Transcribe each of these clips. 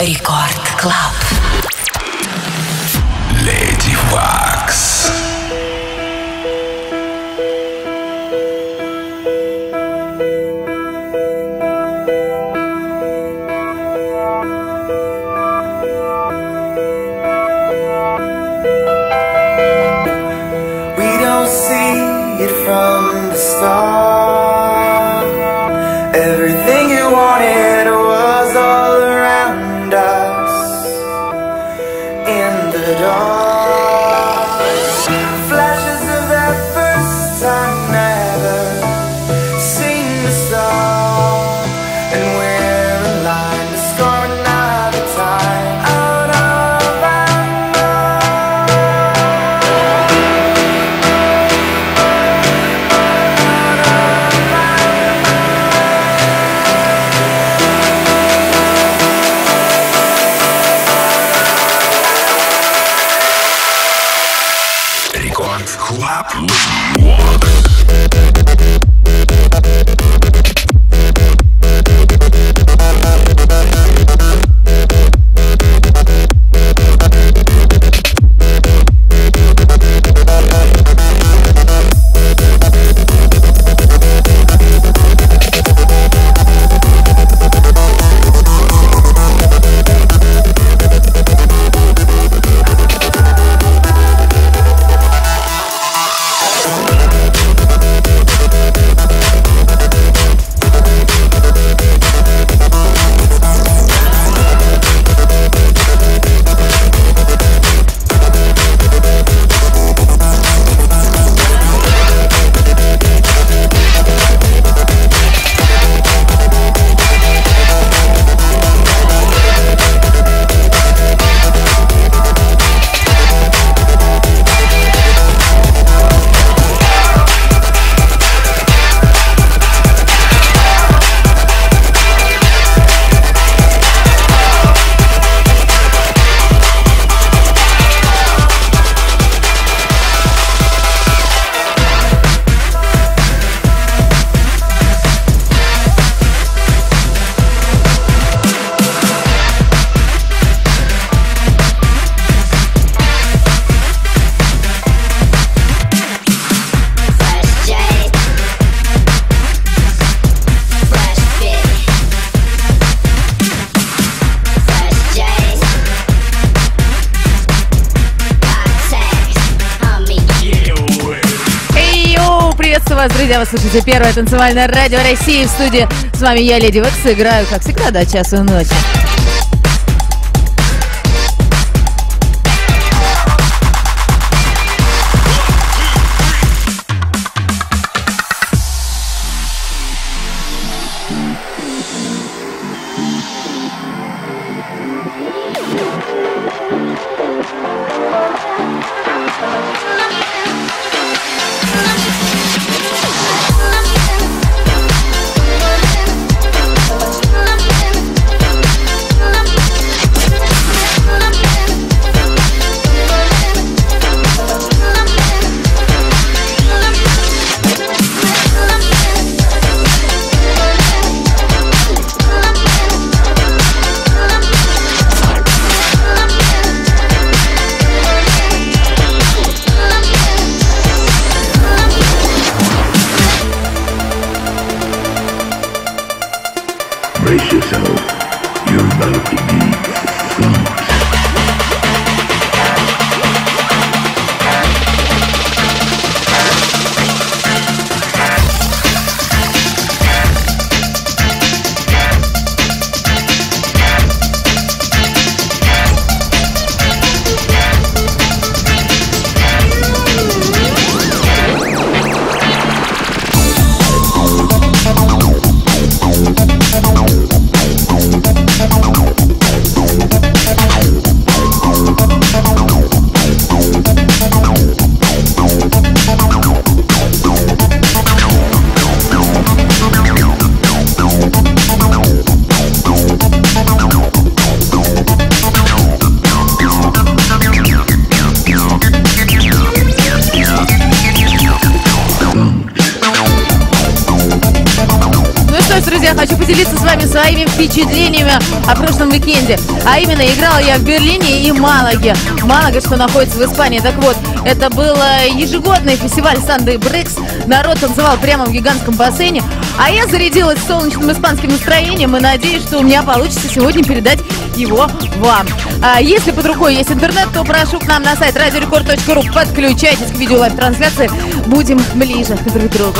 Рекорд Клаб. Lady Waks. Друзья, вы слушаете первое танцевальное радио России. В студии с вами я, Леди Вакс, играю, как всегда, до часу ночи. впечатлениями о прошлом уикенде. А именно, играла я в Берлине и Малаге. Малага, что находится в Испании. Так вот, это был ежегодный фестиваль Sunday Bricks. Народ танцевал прямо в гигантском бассейне. А я зарядилась солнечным испанским настроением и надеюсь, что у меня получится сегодня передать его вам. А если под рукой есть интернет, то прошу к нам на сайт RadioRecord.ru. Подключайтесь к видео лайв-трансляции. Будем ближе друг к другу.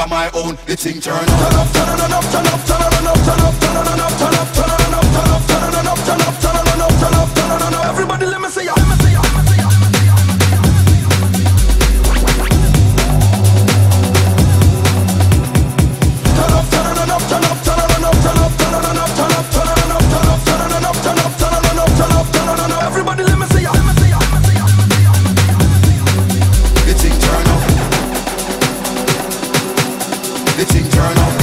by my own, the thing turn off. Turn on up, turn up, turn on up, turn up, turn on up, turn up, turn on up, turn up, turn on up, turn up, turn on up, turn up, turn on up. Everybody, let me see ya. Turn up, turn on up, turn up, turn on up, turn up, turn on up, turn up, turn on up, turn up, turn on up, turn up, turn on up, turn up, turn on up. Everybody, let me see ya. The thing turn up.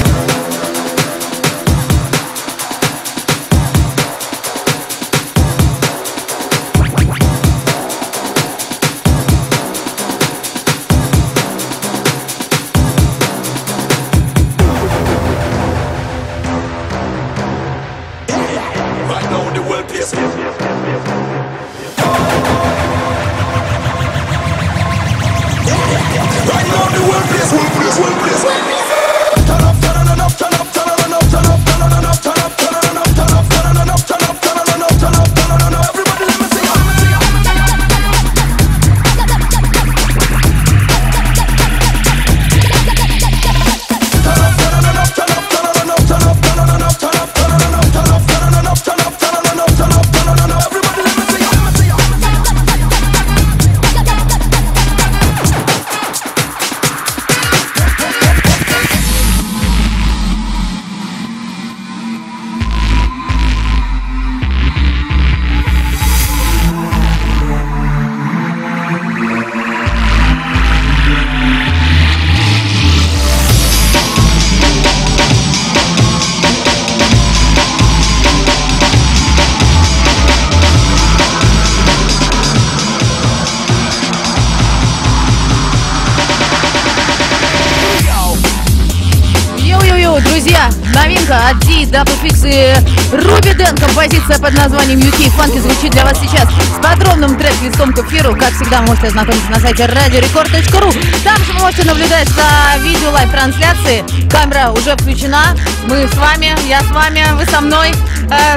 Композиция под названием UK Funky звучит для вас сейчас с подробным трек-листом к эфиру. Как всегда, можете ознакомиться на сайте RadioRecord.ru. Там же вы можете наблюдать за видео лайв-трансляции. Камера уже включена. Мы с вами, я с вами, вы со мной.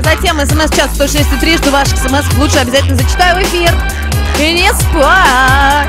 Затем смс-чат 106.3. Жду ваших смс. Лучше обязательно зачитаю в эфир. И не спать.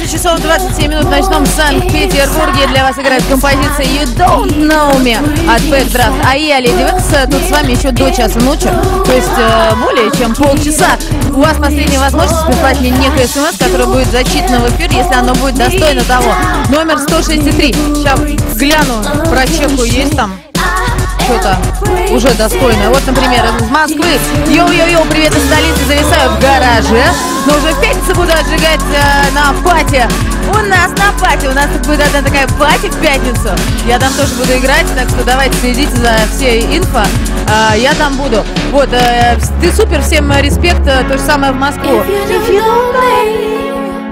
16 часов 27 минут в ночном Санкт-Петербурге. Для вас играет композиция You Don't Know Me от Backdraft. А я, Lady Waks, тут с вами еще до часа ночи, то есть более чем полчаса. У вас последняя возможность прислать мне некое смс, которое будет зачитано в эфир, если оно будет достойно того. Номер 163. Сейчас гляну, прочекаю, есть там что-то уже достойное. Вот, например, из Москвы. Йоу-йоу-йоу, привет из столицы, зависаю в гараже. Но уже в пятницу буду отжигать на пати. У нас тут будет одна такая пати в пятницу. Я там тоже буду играть, так что давайте следите за всей инфо. Я там буду. Вот, ты супер, всем респект, то же самое в Москву. If you don't know me now.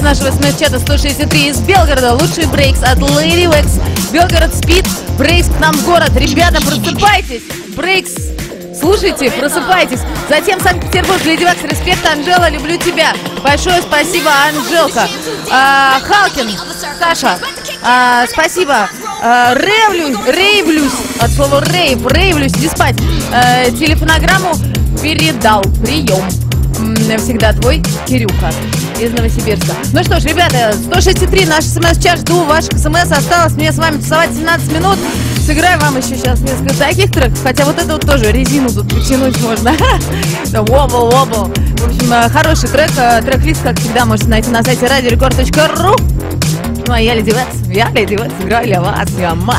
Нашего смс-чата 163 из Белгорода. Лучший брейкс от Lady Waks. Белгород спит, брейкс к нам в город. Ребята, просыпайтесь! Брейкс, слушайте, просыпайтесь. Затем Санкт-Петербург, Lady Waks, респект, Анжела, люблю тебя. Большое спасибо, Анжелка. Халкин, Саша, спасибо. Рейвлюсь, от слова рейв, рейвлюсь, иди спать. Телефонограмму передал, прием. Всегда твой, Кирюха. Из Новосибирска. Ну что ж, ребята, 163, наш смс-чат, жду ваших смс, осталось мне с вами тусовать 17 минут, сыграю вам еще сейчас несколько таких треков, хотя вот это вот тоже резину тут притянуть можно, вобл-вобл, в общем, хороший трек, трек-лист, как всегда, можете найти на сайте RadioRecord.ru, ну а я Lady Waks, играю для вас, я ман.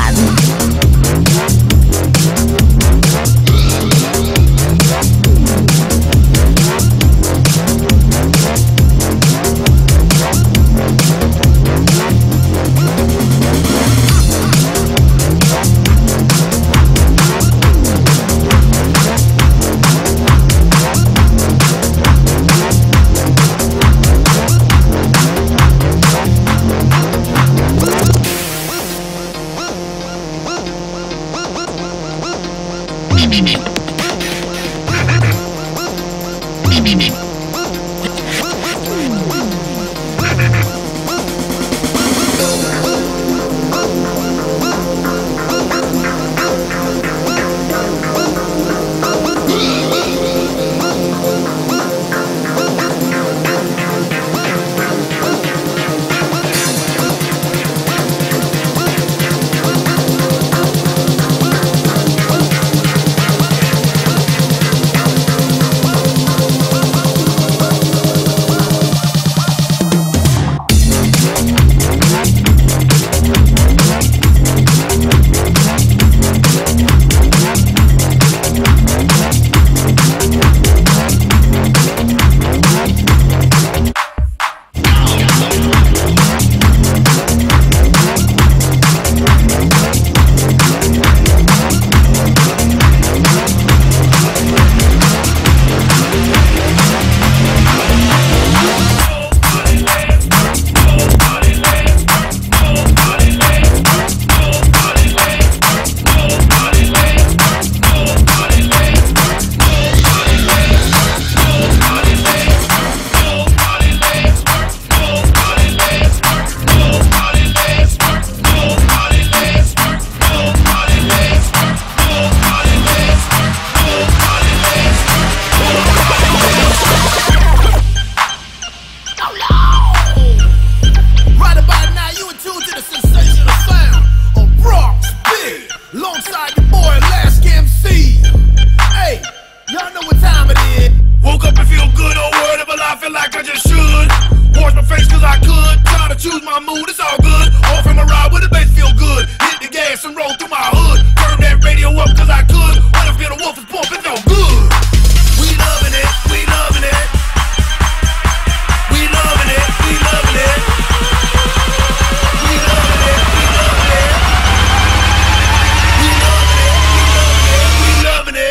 lose my mood, it's all good. Off in my ride with the bass feel good. Hit the gas and roll through my hood. Turn that radio up cause I could. What if the wolf is pumping no good? We loving it, we loving it. We loving it, we loving it. We loving it, we loving it. We loving it, we loving it, we loving it.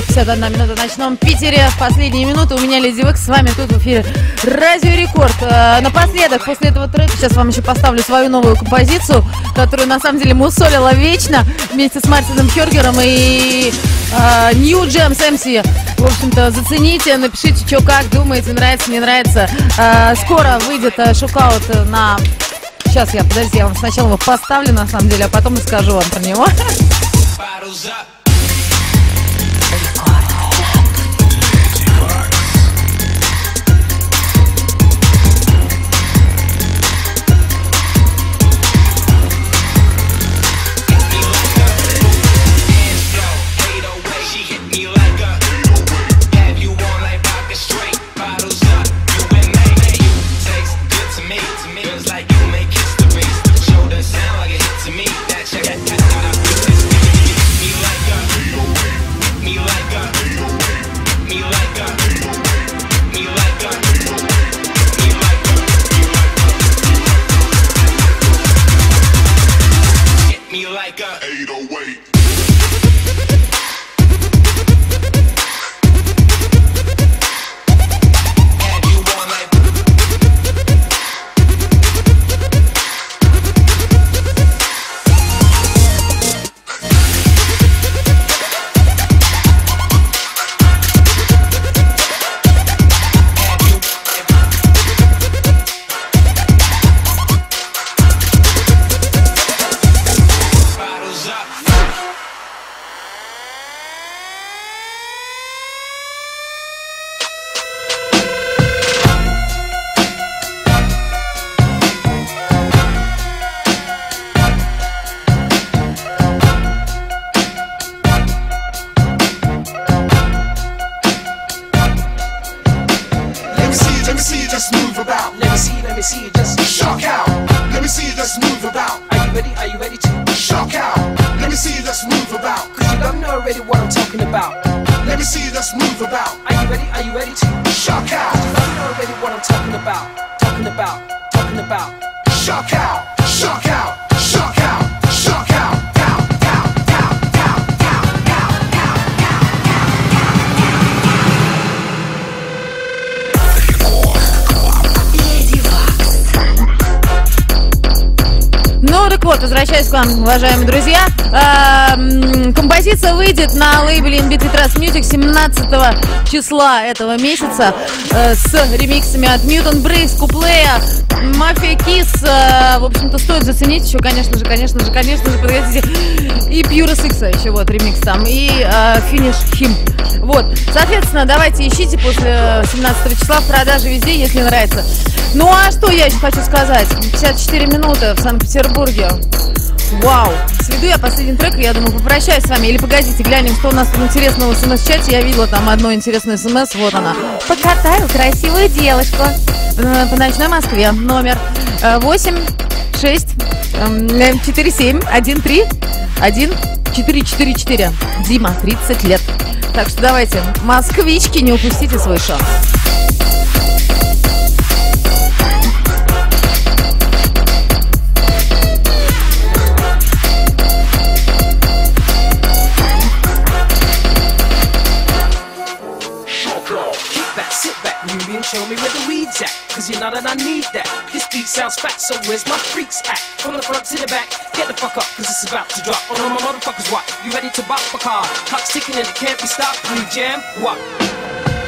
51 минута в ночном Питере. В последние минуты у меня Леди Вакс. С вами тут в эфире Радио Рекорд. Напоследок, после этого трека, сейчас вам еще поставлю свою новую композицию, которую на самом деле мусолила вечно вместе с Мартином Хёргером и New Jams MC. В общем-то, зацените, напишите, что как думаете, нравится, не нравится. Скоро выйдет шокаут на... Сейчас я, подожди, я вам сначала его поставлю, на самом деле, а потом расскажу вам про него. Уважаемые друзья, композиция выйдет на лейбле In Beat We Trust Music 17 числа этого месяца с ремиксами от Mutant Breeze, Куплея, Mafia Kiss. В общем-то, стоит заценить еще, конечно же, подойдите. И Pure SX еще вот ремикс там, и Finish Him. Вот, соответственно, давайте ищите после 17 числа в продаже везде, если нравится. Ну а что я еще хочу сказать? 54 минуты в Санкт-Петербурге. Вау! Сведу я последний трек, и я думаю, попрощаюсь с вами. Или погодите, глянем, что у нас тут интересного в смс-чате. Я видела там одно интересное смс, вот она. Покатаю красивую девочку по ночной Москве. Номер 8 6 4 7 1 3 1 4 4 4. Дима, 30 лет. Так что давайте, москвички, не упустите свой шанс. Show me where the weed's at, cause you know that I need that. This beat sounds fat, so where's my freaks at? From the front to the back, get the fuck up, cause it's about to drop. Oh no, my motherfuckers, what? You ready to bop a car? Clock's ticking and it can't be stopped. New jam, what?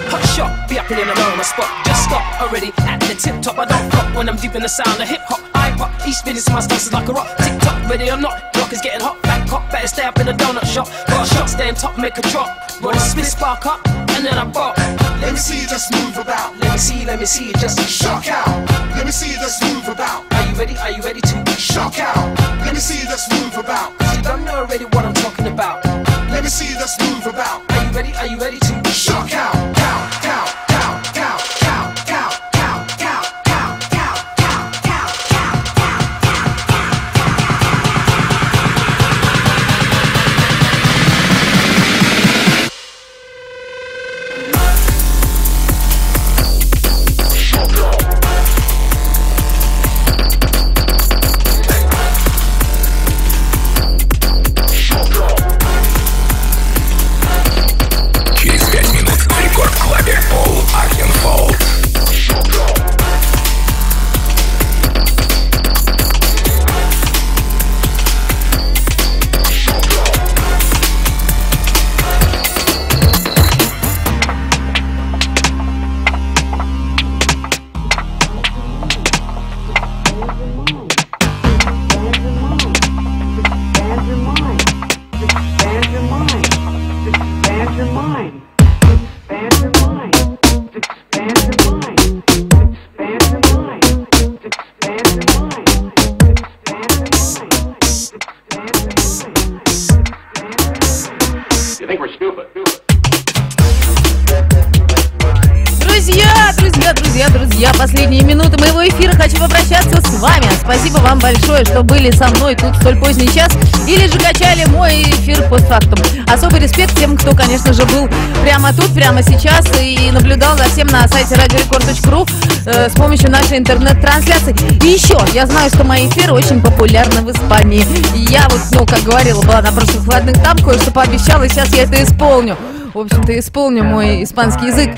Hot shot, be up and in the room, I spot. Just stop already, at the tip top. I don't pop when I'm deep in the sound of hip hop. I pop, each minute my stance is like a rock. Tick tock, ready or not, rock is getting hot. Back hot, better stay up in the donut shop. Got shots, stay on top, make a drop. Roll a split, spark up, and then I bop. Let me see you just move about. Let me see you just shock out. Let me see you just move about. Are you ready to shock out? Let me see you just move about. Cause you don't know already what I'm talking about. Let me see you just move about. Are you ready to shock out? Out, out. друзья, последние минуты моего эфира. Хочу попрощаться с вами. Спасибо вам большое, что были со мной тут в столь поздний час или же качали мой эфир постфактум. Особый респект тем, кто, конечно же, был прямо тут, прямо сейчас и наблюдал за всем на сайте RadioRecord.ru с помощью нашей интернет-трансляции. И еще, я знаю, что мои эфиры очень популярны в Испании. Я вот, ну, как говорила, была на прошлых выходных там, кое-что пообещала, и сейчас я это исполню. В общем-то, исполню мой испанский язык.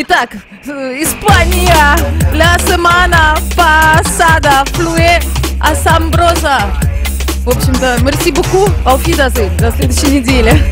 Итак, Испания, la semana pasada fue asombrosa. В общем-то, merci beaucoup, auf Wiedersehen, до следующей недели.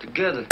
Together.